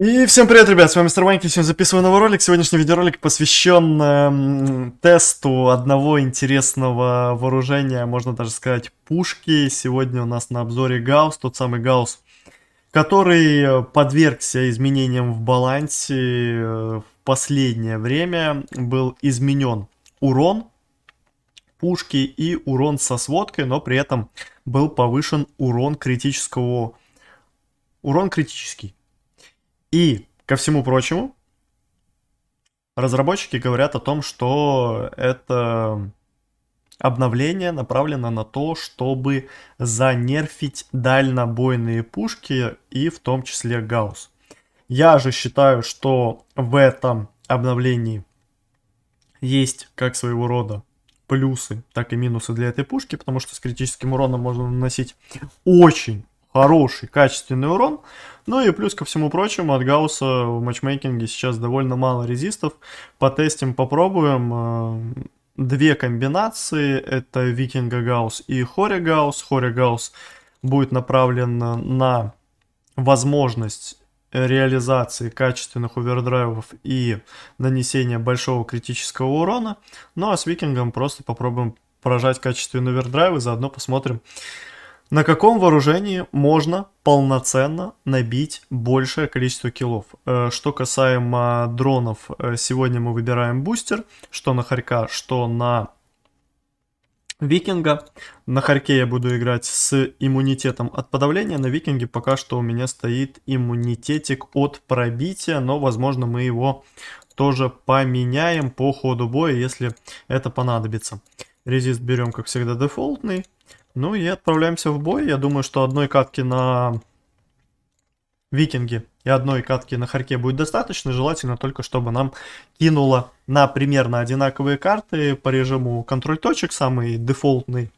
И всем привет, ребят, с вами Мистер Бахбка, сегодня записываю новый ролик. Сегодняшний видеоролик посвящен тесту одного интересного вооружения, можно даже сказать, пушки. Сегодня у нас на обзоре Гаусс, тот самый Гаусс, который подвергся изменениям в балансе. В последнее время был изменен урон пушки и урон со сводкой, но при этом был повышен урон критический. И, ко всему прочему, разработчики говорят о том, что это обновление направлено на то, чтобы занерфить дальнобойные пушки и в том числе Гаусс. Я же считаю, что в этом обновлении есть как своего рода плюсы, так и минусы для этой пушки, потому что с критическим уроном можно наносить очень хороший, качественный урон. Ну и плюс ко всему прочему, от Гаусса в матчмейкинге сейчас довольно мало резистов. Потестим, попробуем. Две комбинации. Это Викинга Гаусс и Хоре Гаусс. Хоре Гаусс будет направлен на возможность реализации качественных овердрайвов и нанесения большого критического урона. Ну а с Викингом просто попробуем поражать качественные овердрайвы. Заодно посмотрим, на каком вооружении можно полноценно набить большее количество киллов. Что касаемо дронов, сегодня мы выбираем бустер, что на Хорька, что на Викинга. На Хорьке я буду играть с иммунитетом от подавления, на Викинге пока что у меня стоит иммунитетик от пробития, но возможно мы его тоже поменяем по ходу боя, если это понадобится. Резист берем, как всегда, дефолтный. Ну и отправляемся в бой. Я думаю, что одной катки на Викинге и одной катки на Хорьке будет достаточно. Желательно только, чтобы нам кинуло на примерно одинаковые карты по режиму контроль точек, самый дефолтный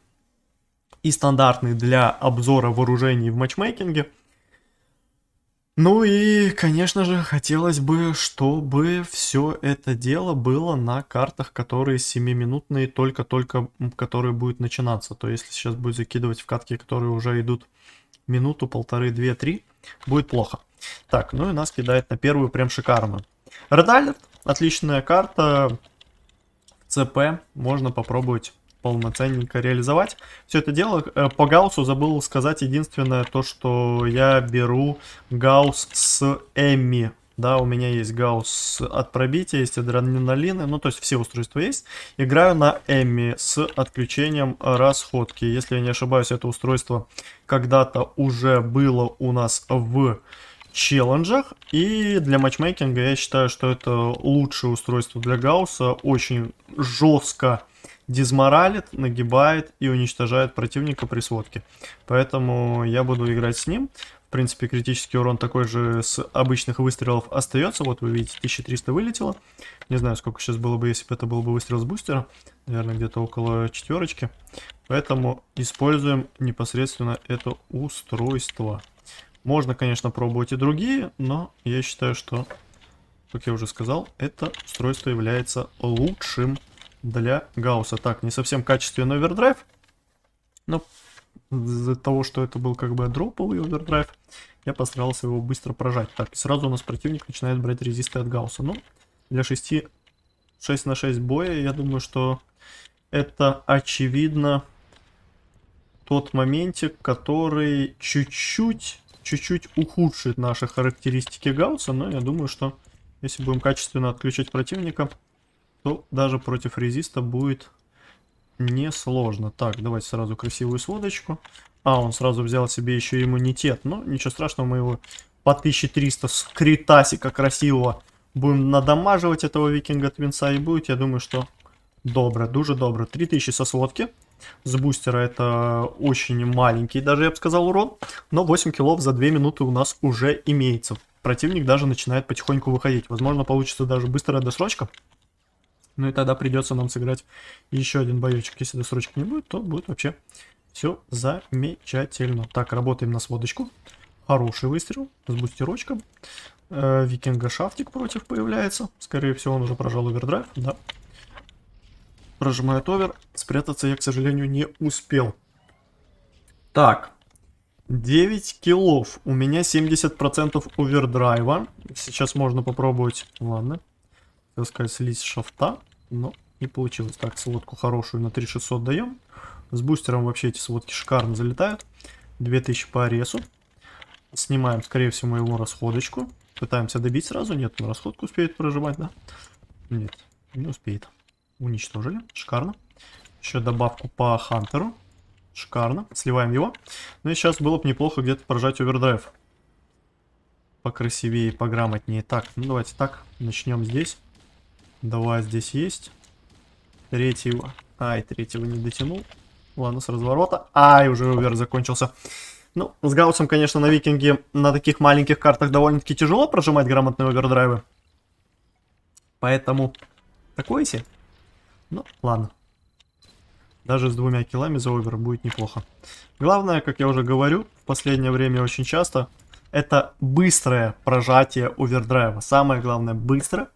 и стандартный для обзора вооружений в матчмейкинге. Ну и, конечно же, хотелось бы, чтобы все это дело было на картах, которые 7-минутные, только-только, которые будут начинаться. То есть, если сейчас будет закидывать в катки, которые уже идут минуту, полторы, две, три, будет плохо. Так, ну и нас кидает на первую прям шикарно. Red Alert, отличная карта. ЦП можно попробовать полноценненько реализовать все это дело. По Гауссу забыл сказать единственное то, что я беру Гаусс с Эмми. Да, у меня есть Гаусс от пробития, есть адреналины, ну то есть все устройства есть. Играю на Эмми с отключением расходки. Если я не ошибаюсь, это устройство когда-то уже было у нас в челленджах, и для матчмейкинга я считаю, что это лучшее устройство для Гаусса. Очень жестко дизморалит, нагибает и уничтожает противника при сводке. Поэтому я буду играть с ним. В принципе, критический урон такой же с обычных выстрелов остается. Вот вы видите, 1300 вылетело. Не знаю, сколько сейчас было бы, если бы это был бы выстрел с бустера. Наверное, где-то около четверочки. Поэтому используем непосредственно это устройство. Можно, конечно, пробовать и другие, но я считаю, что, как я уже сказал, это устройство является лучшим для Гаусса. Так, не совсем качественный овердрайв, но из-за того, что это был как бы дроповый овердрайв, я постарался его быстро прожать. Так, сразу у нас противник начинает брать резисты от Гаусса. Ну, для 6 на 6 боя, я думаю, что это очевидно тот моментик, который чуть-чуть ухудшит наши характеристики Гаусса, но я думаю, что если будем качественно отключать противника, то даже против резиста будет несложно. Так, давайте сразу красивую сводочку. А, он сразу взял себе еще иммунитет. Ну, ничего страшного, мы его по 1300 с критасика красивого будем надамаживать, этого Викинга Твинса, и будет, я думаю, что добро, дуже добро. 3000 со сводки. С бустера это очень маленький, даже я бы сказал, урон. Но 8 киллов за 2 минуты у нас уже имеется. Противник даже начинает потихоньку выходить. Возможно, получится даже быстрая досрочка. Ну и тогда придется нам сыграть еще один боечек. Если досрочки не будет, то будет вообще все замечательно. Так, работаем на сводочку. Хороший выстрел с бустерочком. Викинга шафтик против появляется. Скорее всего, он уже прожал овердрайв. Да. Прожимает овер. Спрятаться я, к сожалению, не успел. Так. 9 киллов. У меня 70% овердрайва. Сейчас можно попробовать. Ладно. Хотел сказать, слить с шафта. Но не получилось. Так, сводку хорошую на 3600 даем. С бустером вообще эти сводки шикарно залетают. 2000 по аресу. Снимаем, скорее всего, его расходочку. Пытаемся добить сразу. Нет, он расходку успеет прожимать, да? Нет, не успеет. Уничтожили. Шикарно. Еще добавку по хантеру. Шикарно. Сливаем его. Ну и сейчас было бы неплохо где-то прожать овердрайв. Покрасивее, пограмотнее. Так, ну давайте так. Начнем здесь. Давай, здесь есть. Третьего. Ай, третьего не дотянул. Ладно, с разворота. Ай, уже овер закончился. Ну, с Гауссом, конечно, на Викинге на таких маленьких картах довольно-таки тяжело прожимать грамотные овердрайвы. Поэтому такой себе. Ну, ладно. Даже с 2 киллами за овер будет неплохо. Главное, как я уже говорю, в последнее время очень часто, это быстрое прожатие овердрайва. Самое главное, быстро.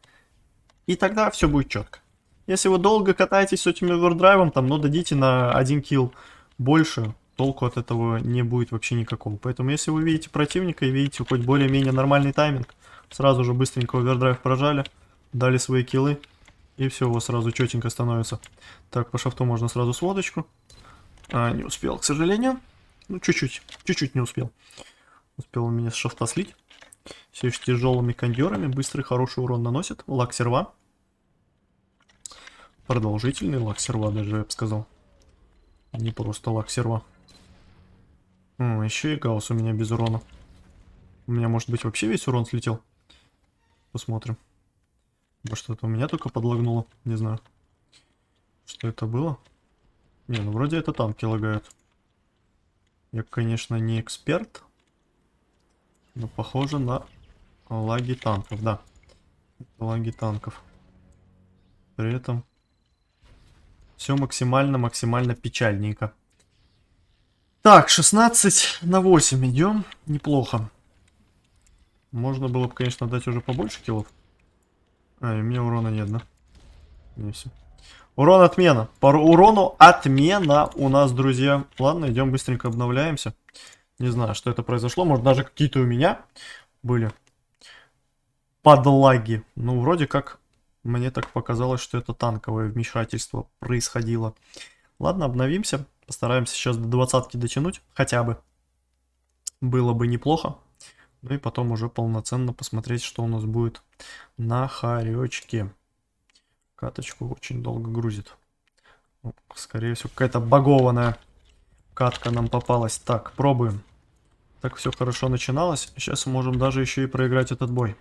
И тогда все будет четко. Если вы долго катаетесь с этим овердрайвом, там, ну, дадите на 1 килл больше, толку от этого не будет вообще никакого. Поэтому, если вы видите противника и видите хоть более-менее нормальный тайминг, сразу же быстренько овердрайв прожали, дали свои киллы. И все, у вас сразу четенько становится. Так, по шафту можно сразу сводочку. А, не успел, к сожалению. Ну, чуть-чуть. Чуть-чуть не успел. Успел у меня с шафта слить. Все еще тяжелыми кондерами. Быстрый, хороший урон наносит. Лак серва. Продолжительный лак серва даже, я бы сказал. Не просто лак серва. Еще и Гаусс у меня без урона. У меня, может быть, вообще весь урон слетел. Посмотрим. Что-то у меня только подлагнуло. Не знаю, что это было. Не, ну вроде это танки лагают. Я, конечно, не эксперт. Но похоже на лаги танков, да. Лаги танков. При этом все максимально печальненько. Так, 16 на 8 идем. Неплохо. Можно было бы, конечно, дать уже побольше киллов. А, и мне урона нет, да? Не все. Урон отмена. По урону отмена у нас, друзья. Ладно, идем быстренько обновляемся. Не знаю, что это произошло. Может, даже какие-то у меня были подлаги. Ну, вроде как, мне так показалось, что это танковое вмешательство происходило. Ладно, обновимся. Постараемся сейчас до 20-ки дотянуть. Хотя бы. Было бы неплохо. Ну и потом уже полноценно посмотреть, что у нас будет на хоречке. Каточку очень долго грузит. Скорее всего, какая-то багованная катка нам попалась. Так, пробуем. Так все хорошо начиналось. Сейчас можем даже еще и проиграть этот бой.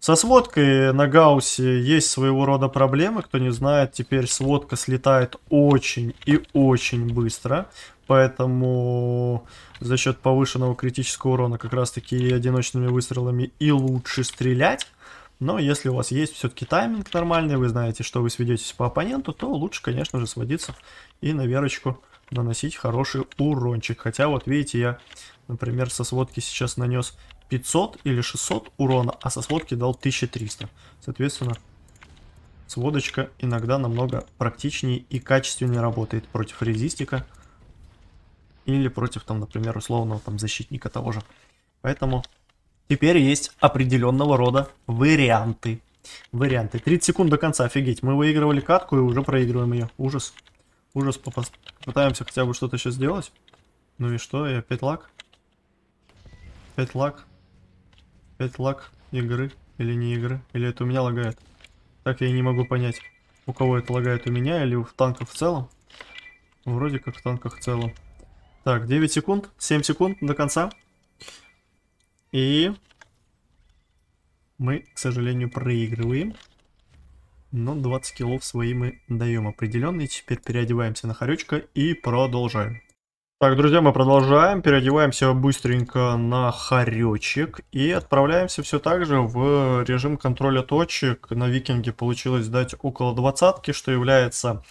Со сводкой на Гауссе есть своего рода проблемы. Кто не знает, теперь сводка слетает очень и очень быстро. Поэтому за счет повышенного критического урона как раз таки и одиночными выстрелами и лучше стрелять. Но если у вас есть все-таки тайминг нормальный, вы знаете, что вы сведетесь по оппоненту, то лучше, конечно же, сводиться и на верочку наносить хороший урончик. Хотя вот видите, я, например, со сводки сейчас нанес 500 или 600 урона, а со сводки дал 1300. Соответственно, сводочка иногда намного практичнее и качественнее работает против резистика. Или против, там, например, условного там защитника того же. Поэтому теперь есть определенного рода варианты. 30 секунд до конца, офигеть. Мы выигрывали катку и уже проигрываем ее. Ужас. Ужас. Пытаемся хотя бы что-то сейчас сделать. Ну и что? И опять лаг. 5 лаг игры или не игры. Или это у меня лагает. Так я и не могу понять, у кого это лагает, у меня или в танках в целом. Вроде как в танках в целом. Так, 9 секунд, 7 секунд до конца. И мы, к сожалению, проигрываем. Но 20 киллов свои мы даем определенные. Теперь переодеваемся на хоречка и продолжаем. Так, друзья, мы продолжаем. Переодеваемся быстренько на хоречек. И отправляемся все так же в режим контроля точек. На Викинге получилось сдать около 20-ки, что является...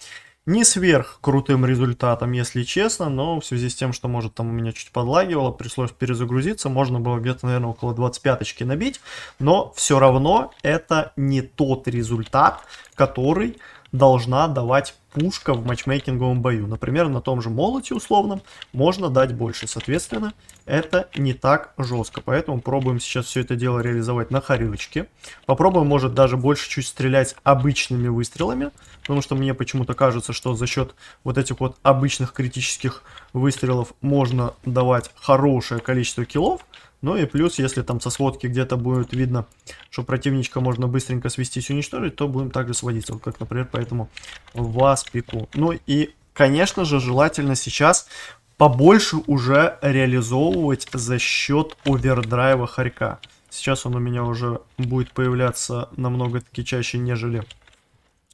Не сверх крутым результатом, если честно, но в связи с тем, что, может, там у меня чуть подлагивало, пришлось перезагрузиться, можно было где-то, наверное, около 25-ки набить, но все равно это не тот результат, который должна давать пушка в матчмейкинговом бою. Например, на том же молоте условном можно дать больше. Соответственно, это не так жестко. Поэтому пробуем сейчас все это дело реализовать на хорилочке. Попробуем, может, даже больше чуть стрелять обычными выстрелами. Потому что мне почему-то кажется, что за счет вот этих вот обычных критических выстрелов можно давать хорошее количество киллов. Ну и плюс, если там со сводки где-то будет видно, что противничка можно быстренько свестись и уничтожить, то будем также сводиться. Вот как, например, поэтому вас пеку. Ну и, конечно же, желательно сейчас побольше уже реализовывать за счет овердрайва хорька. Сейчас он у меня уже будет появляться намного-таки чаще, нежели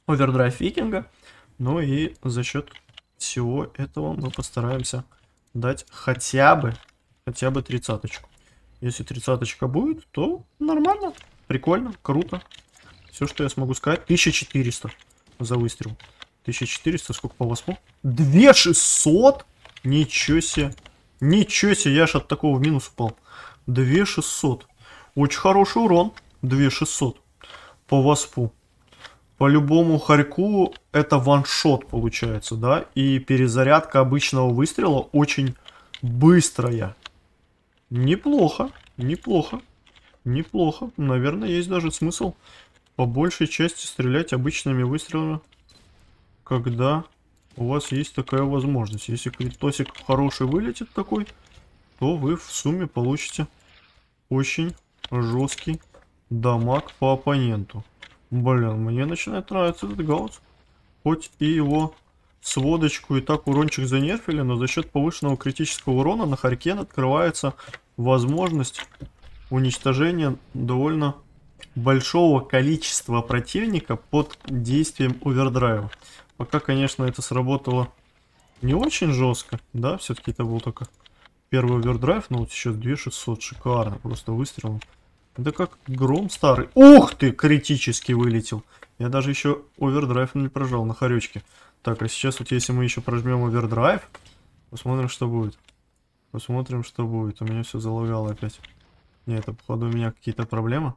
овердрайв викинга. Ну и за счет всего этого мы постараемся дать хотя бы 30-очку. Если 30-очка будет, то нормально, прикольно, круто. Все, что я смогу сказать. 1400 за выстрел. 1400, сколько по восьму? 2600? Ничего себе. Ничего себе, я аж от такого в минус упал. 2600. Очень хороший урон. 2600 по воспу. По любому хорьку это ваншот получается, да? И перезарядка обычного выстрела очень быстрая. Неплохо, неплохо, неплохо. Наверное, есть даже смысл по большей части стрелять обычными выстрелами, когда у вас есть такая возможность. Если критосик хороший вылетит такой, то вы в сумме получите очень жесткий дамаг по оппоненту. Блин, мне начинает нравиться этот Гаусс. Хоть и его сводочку и так урончик занерфили, но за счет повышенного критического урона на хорьке открывается возможность уничтожения довольно большого количества противника под действием овердрайва. Пока, конечно, это сработало не очень жестко, да, все-таки это был только первый овердрайв, но вот еще 2600, шикарно, просто выстрелом. Да как гром старый. Ух ты, критически вылетел. Я даже еще овердрайв не прожал на хоречке. Так, а сейчас вот если мы еще прожмем овердрайв, посмотрим, что будет. Посмотрим, что будет. У меня все залагало опять. Нет, это, походу, у меня какие-то проблемы.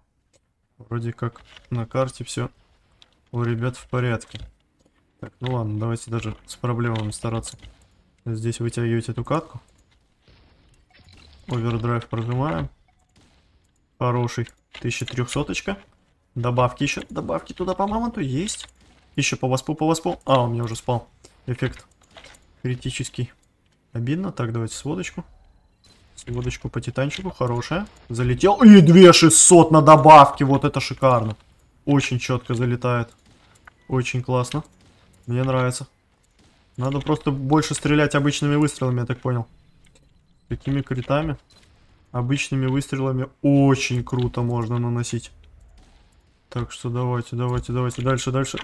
Вроде как на карте все у ребят в порядке. Так, ну ладно, давайте даже с проблемами стараться. Здесь вытягивать эту катку. Овердрайв прожимаем. Хороший. 1300-очка. Добавки еще. Добавки туда по мамонту есть. Еще по воспу, по воспу. А, у меня уже спал эффект критический. Обидно. Так, давайте сводочку. Сводочку по титанчику. Хорошая. Залетел. И 2600 на добавке. Вот это шикарно. Очень четко залетает. Очень классно. Мне нравится. Надо просто больше стрелять обычными выстрелами, я так понял. Такими критами. Обычными выстрелами очень круто можно наносить. Так что давайте, давайте, давайте. Дальше, дальше.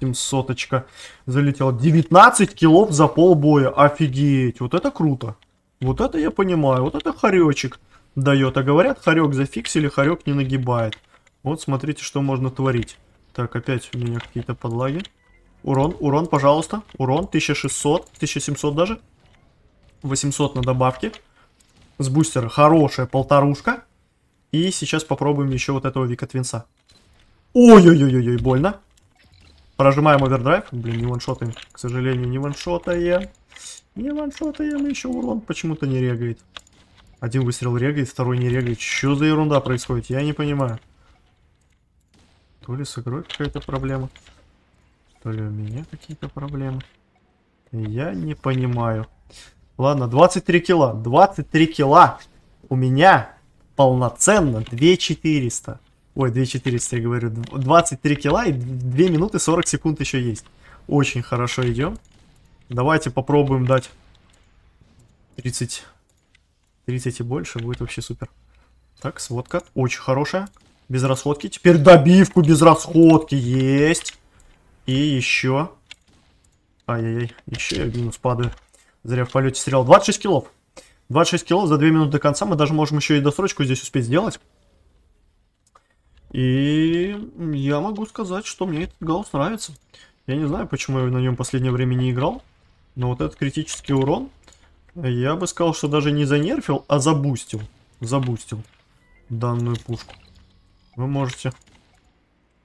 700-очка залетела. 19 киллов за полбоя. Офигеть. Вот это круто. Вот это я понимаю. Вот это хоречек дает. А говорят, хорек зафиксили, хорек не нагибает. Вот смотрите, что можно творить. Так, опять у меня какие-то подлаги. Урон, урон, пожалуйста. Урон 1600, 1700 даже. 800 на добавке. С бустера хорошая полторушка. И сейчас попробуем еще вот этого Вика Твинса. Ой-ой-ой-ой, больно. Прожимаем овердрайв. Блин, не ваншотаем. К сожалению, не ваншотаем. Не ваншотаем. Еще урон почему-то не регает. Один выстрел регает, второй не регает. Что за ерунда происходит? Я не понимаю. То ли с игрой какая-то проблема, то ли у меня какие-то проблемы. Я не понимаю. Ладно, 23 килла. 23 килла. У меня полноценно 2400. Ой, 2400, я говорю. 23 килла и 2 минуты 40 секунд еще есть. Очень хорошо идем. Давайте попробуем дать 30. 30 и больше будет вообще супер. Так, сводка очень хорошая. Без расходки. Теперь добивку без расходки есть. И еще. Ай-яй-яй, еще я в минус падаю. Зря в полете стрелял. 26 киллов. 26 киллов за 2 минуты до конца. Мы даже можем еще и досрочку здесь успеть сделать. И я могу сказать, что мне этот Гаусс нравится. Я не знаю, почему я на нем в последнее время не играл. Но вот этот критический урон, я бы сказал, что даже не занерфил, а забустил. Забустил данную пушку. Вы можете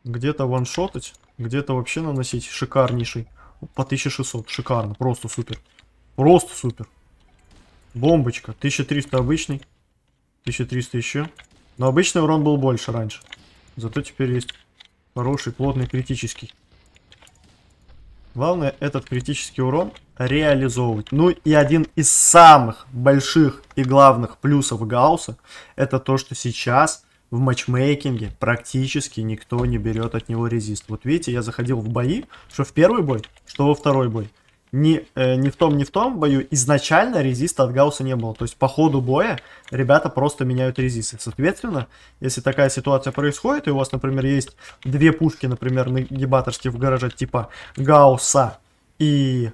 где-то ваншотать. Где-то вообще наносить шикарнейший. По 1600. Шикарно. Просто супер. Просто супер. Бомбочка. 1300 обычный. 1300 еще. Но обычный урон был больше раньше. Зато теперь есть хороший, плотный, критический. Главное этот критический урон реализовывать. Ну и один из самых больших и главных плюсов Гаусса — это то, что сейчас в матчмейкинге практически никто не берет от него резист. Вот видите, я заходил в бои, что в первый бой, что во второй бой. Ни в том бою изначально резиста от Гаусса не было. То есть по ходу боя ребята просто меняют резисты. Соответственно, если такая ситуация происходит, и у вас, например, есть две пушки, например, нагибаторские в гараже типа Гаусса и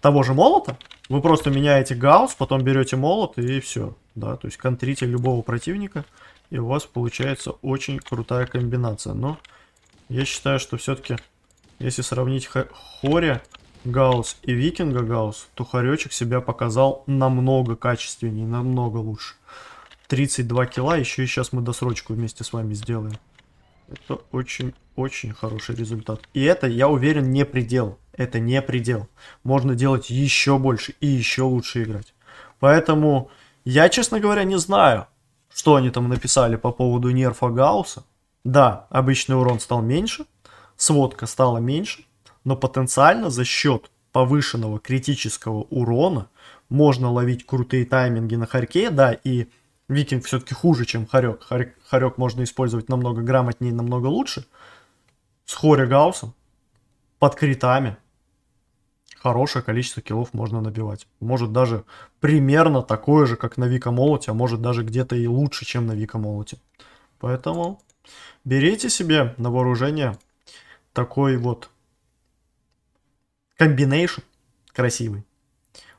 того же молота, вы просто меняете Гаусс, потом берете молот и все. Да, то есть контрите любого противника, и у вас получается очень крутая комбинация. Но я считаю, что все-таки, если сравнить Хоре Гаусс и Викинга Гаусс, то Хоречек себя показал намного качественнее, намного лучше. 32 килла, еще и сейчас мы досрочку вместе с вами сделаем. Это очень-очень хороший результат. И это, я уверен, не предел. Это не предел. Можно делать еще больше и еще лучше играть. Поэтому я, честно говоря, не знаю, что они там написали по поводу нерфа Гаусса. Да, обычный урон стал меньше, сводка стала меньше. Но потенциально за счет повышенного критического урона можно ловить крутые тайминги на Хорьке. Да, и Викинг все-таки хуже, чем Хорек. Хорек можно использовать намного грамотнее, намного лучше. С Хоре Гауссом под критами хорошее количество киллов можно набивать. Может даже примерно такое же, как на Вика Молоте, а может даже где-то и лучше, чем на Вика Молоте. Поэтому берите себе на вооружение такой вот комбинейшн красивый.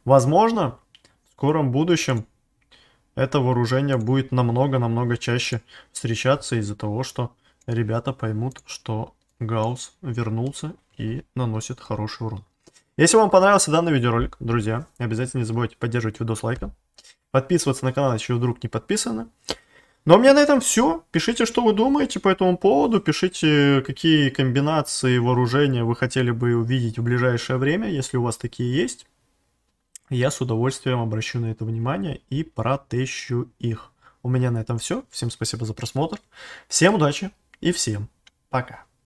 Возможно, в скором будущем это вооружение будет намного-намного чаще встречаться из-за того, что ребята поймут, что Гаусс вернулся и наносит хороший урон. Если вам понравился данный видеоролик, друзья, обязательно не забывайте поддерживать видос лайком, подписываться на канал, если вдруг не подписаны. Ну а у меня на этом все. Пишите, что вы думаете по этому поводу. Пишите, какие комбинации вооружения вы хотели бы увидеть в ближайшее время, если у вас такие есть. Я с удовольствием обращу на это внимание и протещу их. У меня на этом все. Всем спасибо за просмотр. Всем удачи и всем пока.